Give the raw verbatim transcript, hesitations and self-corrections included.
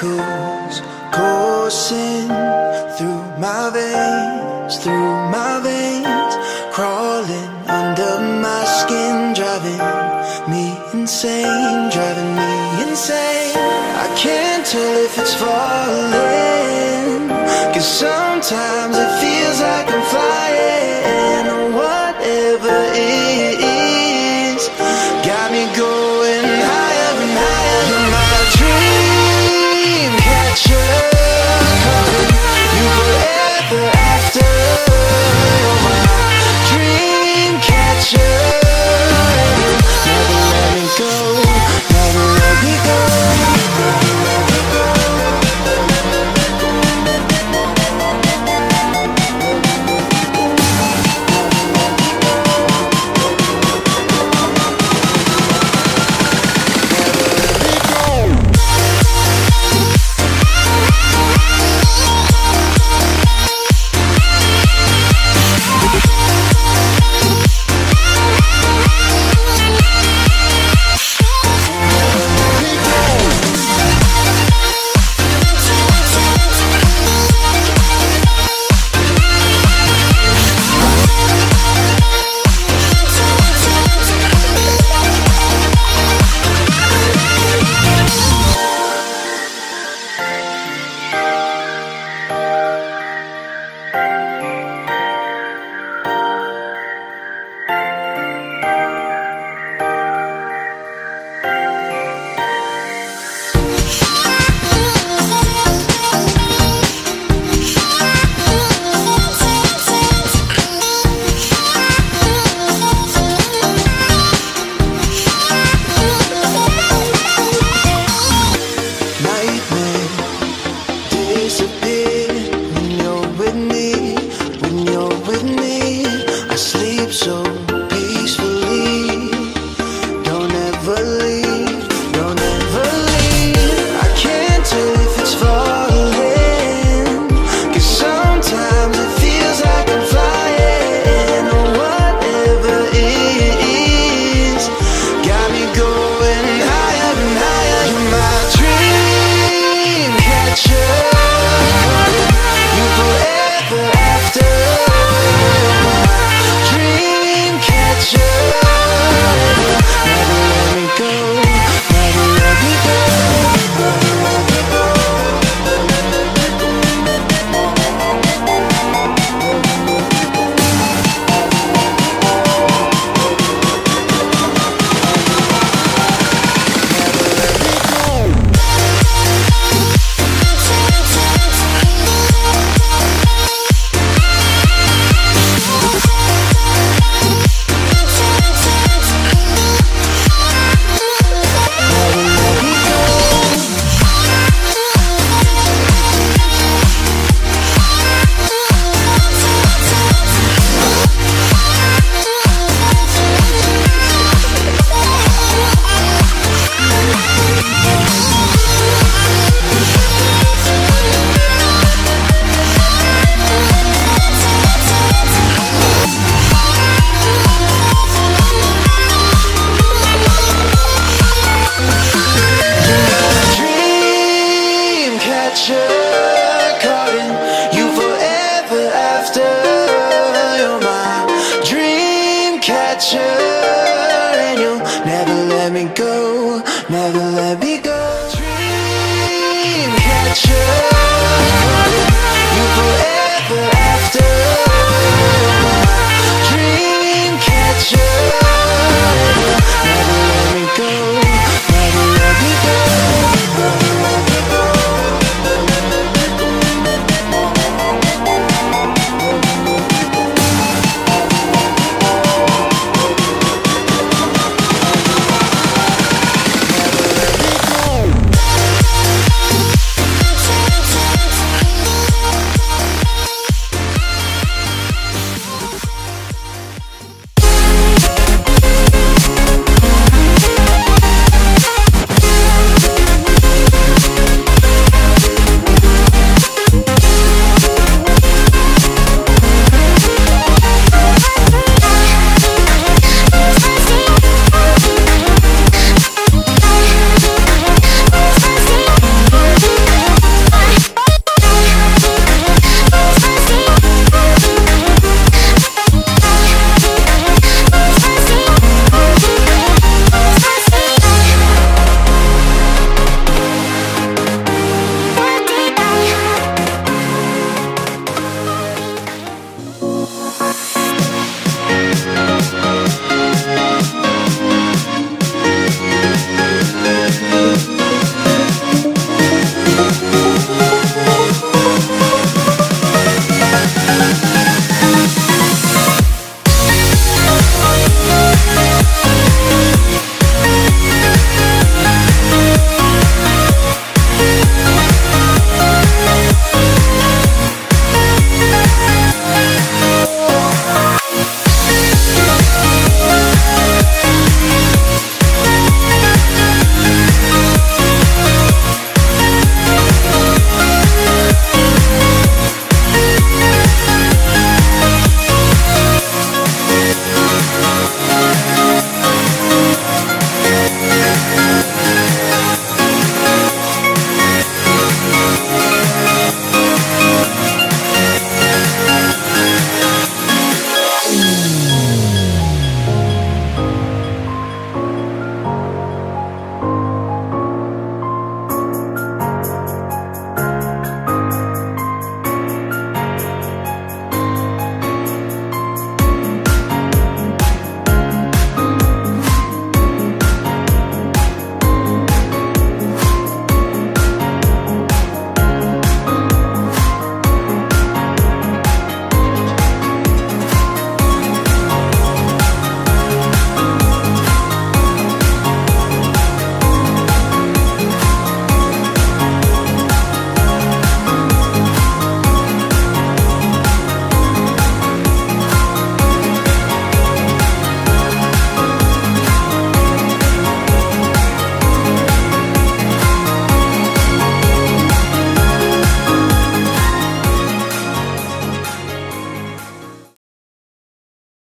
chemicals coursing through my veins, through my veins, crawling under my skin, driving me insane, driving me insane. I can't tell if it's falling, 'cause sometimes it feels like I'm flying, or whatever it is, got me going higher and higher. You're my dream catcher, you were ever after. You're my dream catcher, never let me go, never let me go. And you'll never let me go, never let me go. Dream catcher.